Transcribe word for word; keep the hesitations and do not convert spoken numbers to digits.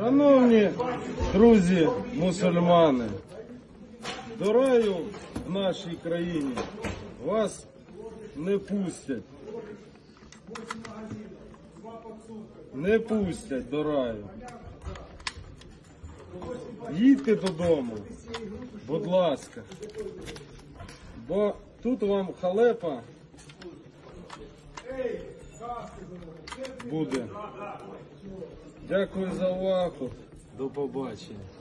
Шановні друзі мусульмани, до раю в нашій країні вас не пустять. Не пустять до раю. Їдьте додому, будь ласка, бо тут вам халепа буде. Дякую за увагу. До побачення.